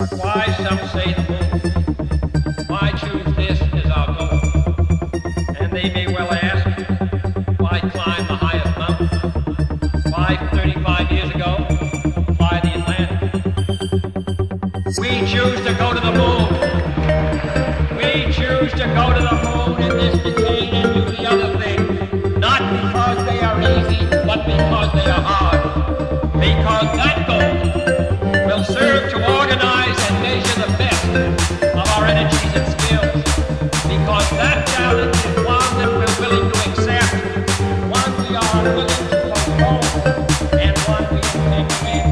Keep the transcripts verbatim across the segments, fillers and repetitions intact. Why some say the moon? Why choose this as our goal? And they may well ask, why climb the highest mountain? Why thirty-five years ago, fly the Atlantic? We choose to go to the moon. We choose to go to the moon in this decade and do the other thing, not because they are easy, but because they are hard. Because that goal will serve to organize and measure the best of our energies and skills. Because that challenge is one that we're willing to accept, one we are unwilling to postpone, and one we can make.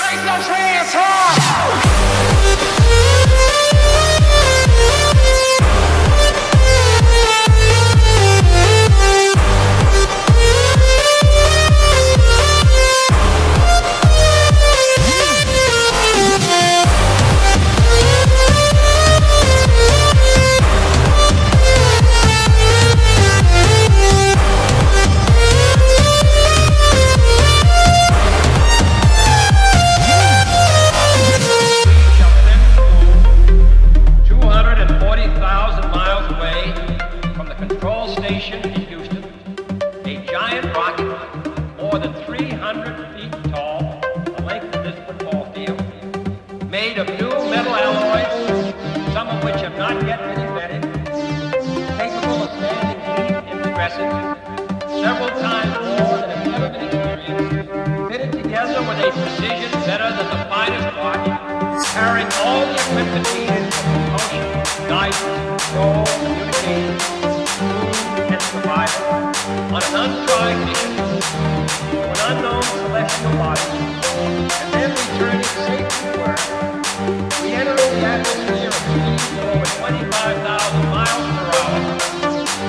Make those hands hard! In Houston, a giant rocket more than three hundred feet tall, the length of this football field, made of new metal alloys, some of which have not yet been invented, capable of standing heat and stressing several times more than have ever been experienced, fitted together with a precision better than the finest rocket, carrying all the equipment needed for propulsion, guidance, control, communication, and survival on an untried mission to an unknown celestial body, and then returning safely to Earth. We enter the atmosphere at speeds of over twenty-five thousand miles per hour,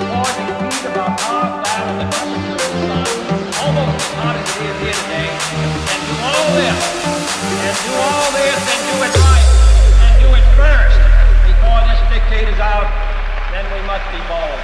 causing heat about half that of the temperature of the sun, almost as hot as it is here today, and do all this, and do all this, and do it right, and do it first, before this decade is out. Then we must be bold.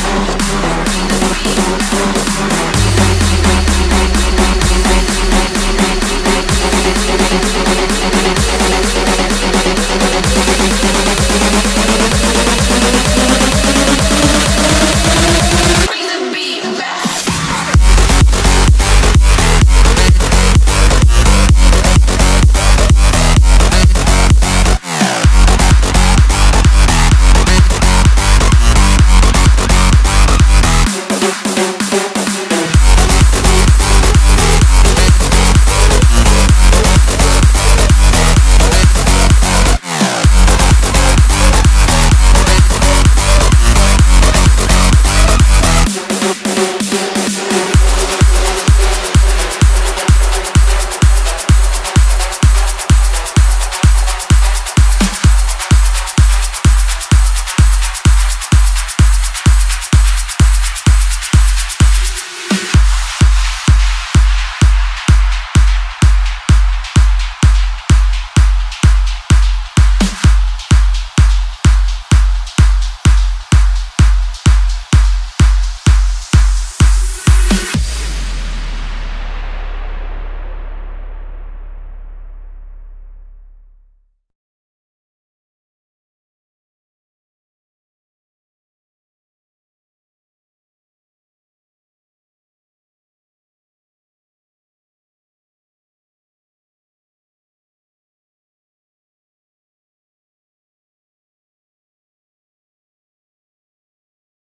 We